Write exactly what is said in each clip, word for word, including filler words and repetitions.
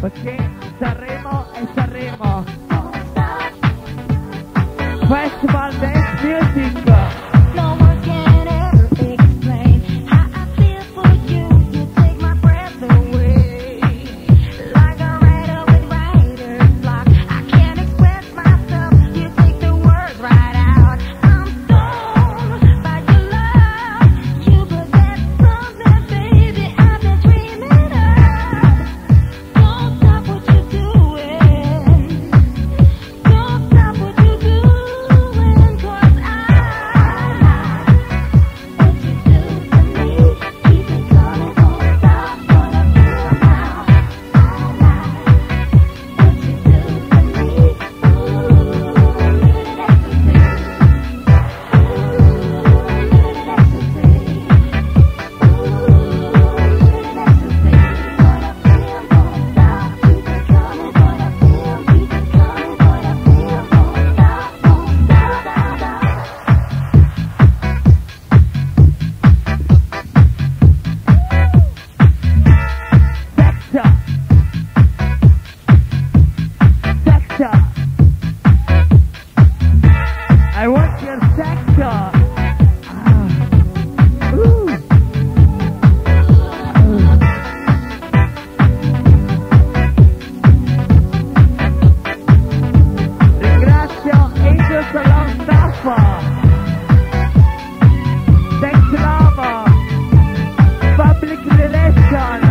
perché Sanremo è Sanremo. Festival Dance Music. No one can ever explain how I feel for you. You take my breath away, like a writer with writer's block. I can't express myself. You take the words right out. I'm stoned by your love. You possess something, baby, I've been dreaming of. Don't stop what you're doing. Don't stop what you're doing. I want your sector. Ah. Ooh. Ooh. Ringrazio Angel Salon Staffa. Thanks Lava. Public Relations.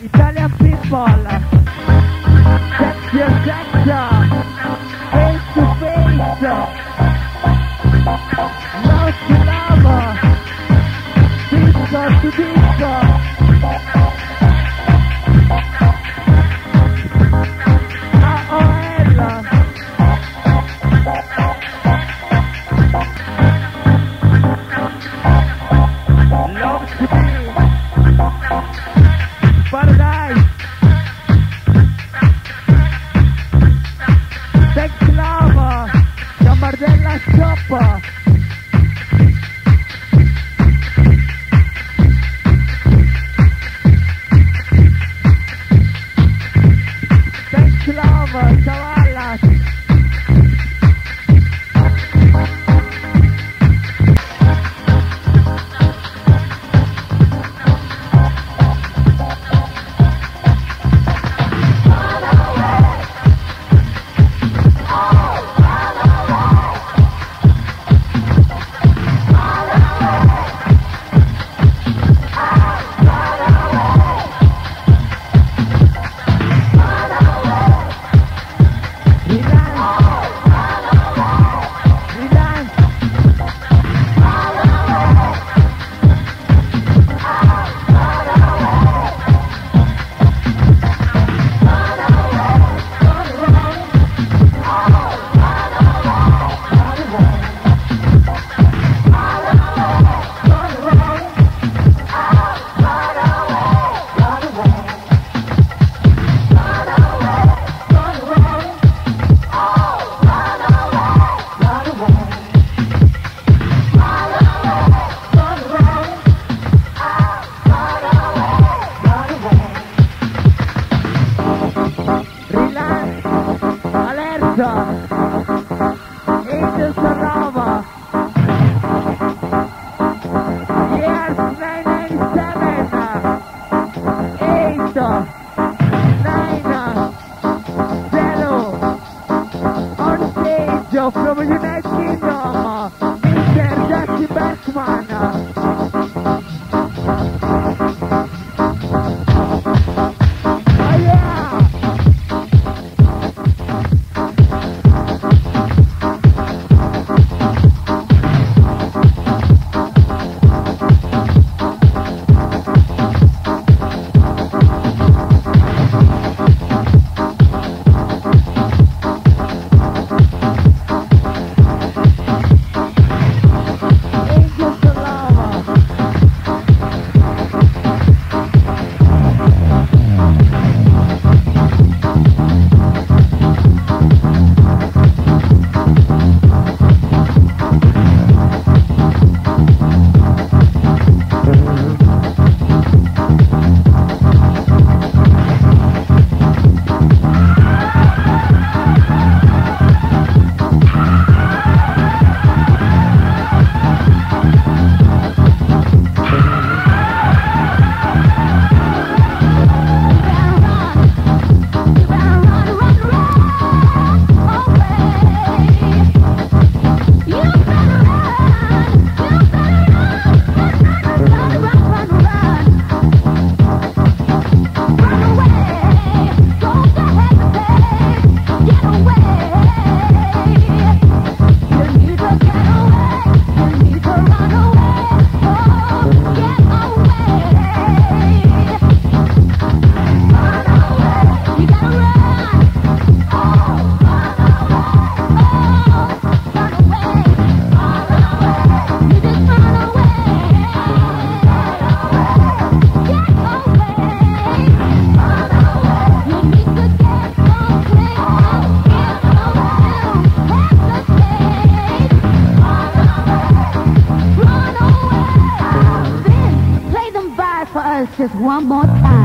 Italian people, that's your sector, face to face, mouth to lava, disco to disco. A O L, love to be. Paradise. Teclava, Camardella Choppa. Teclava, Chavalas. ¡Gracias! agua botada.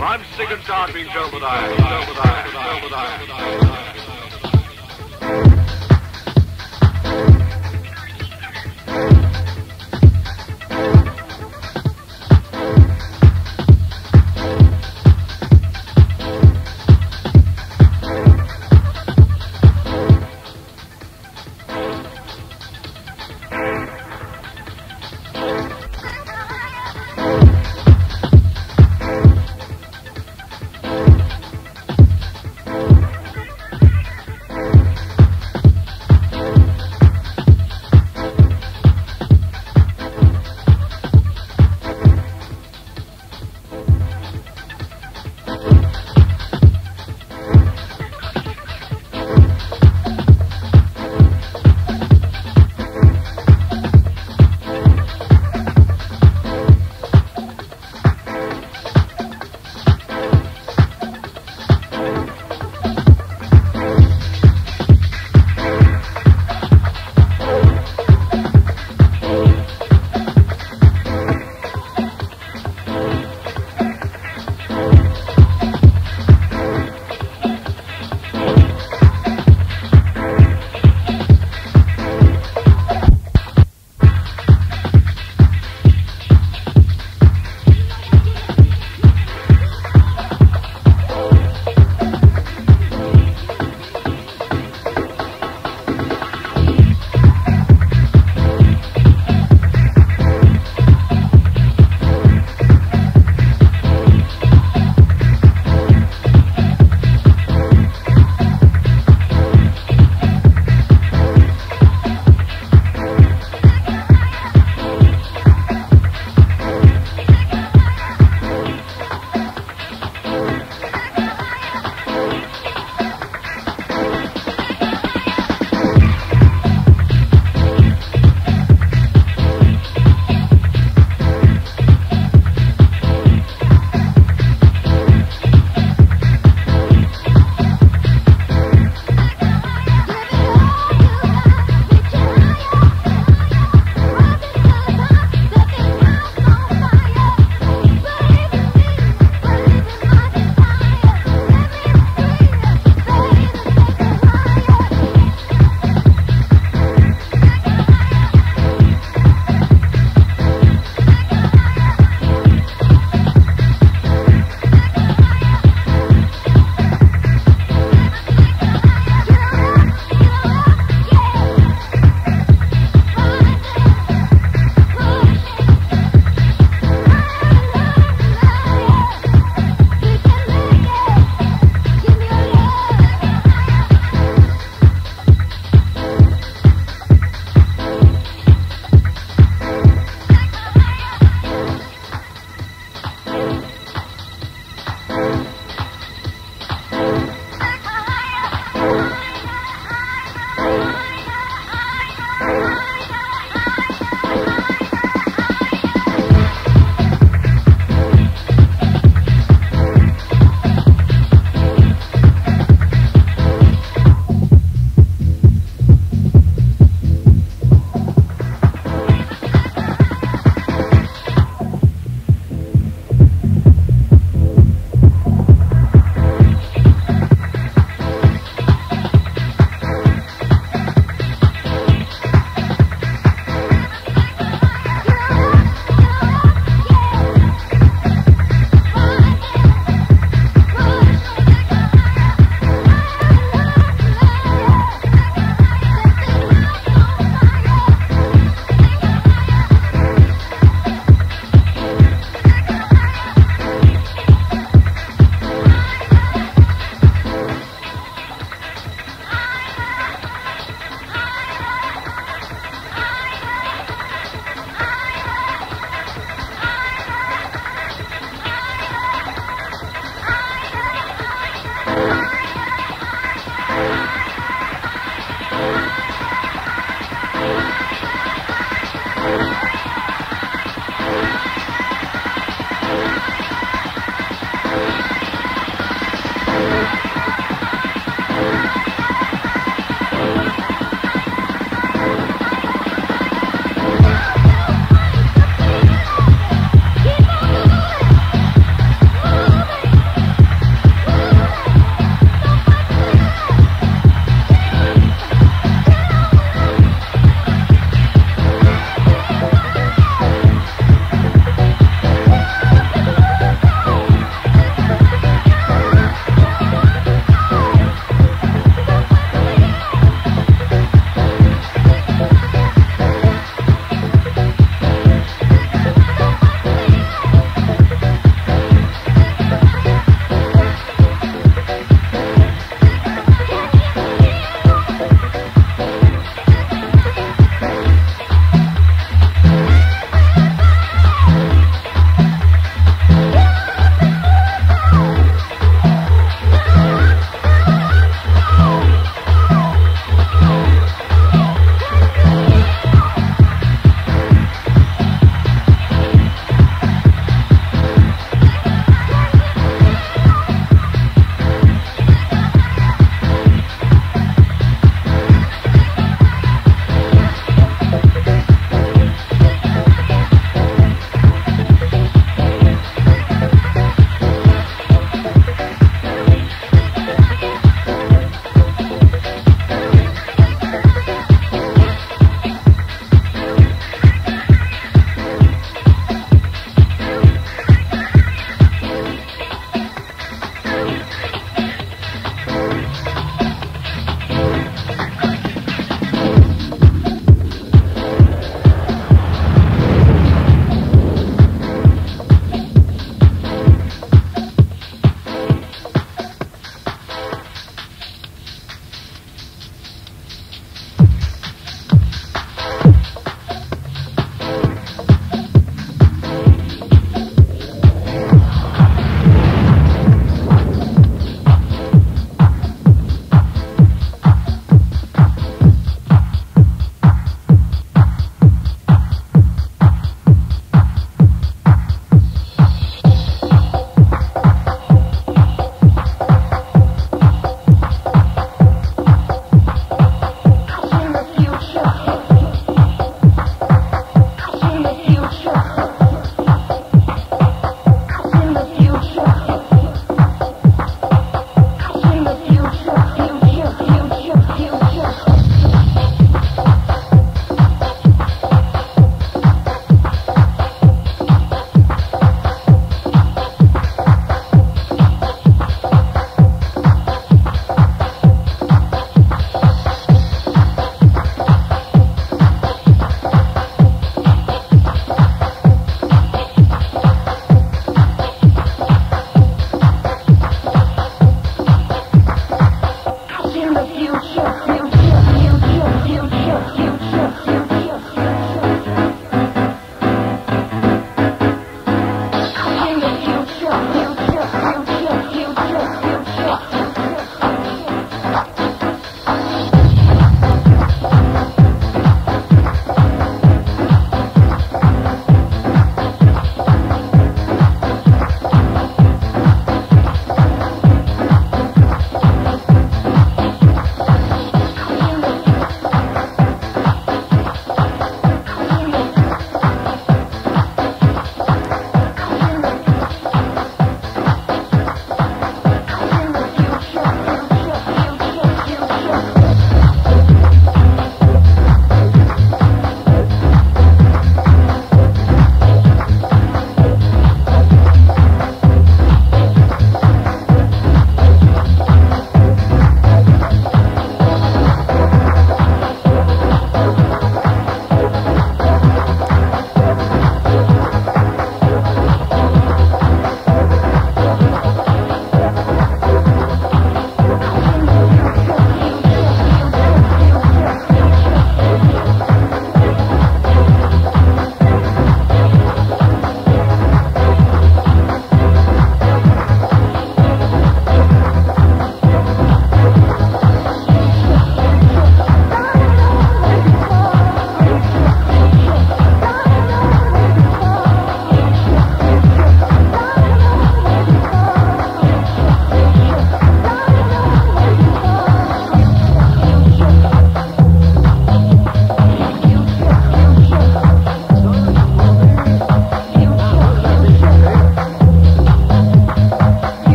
I'm sick and tired of being told that I am.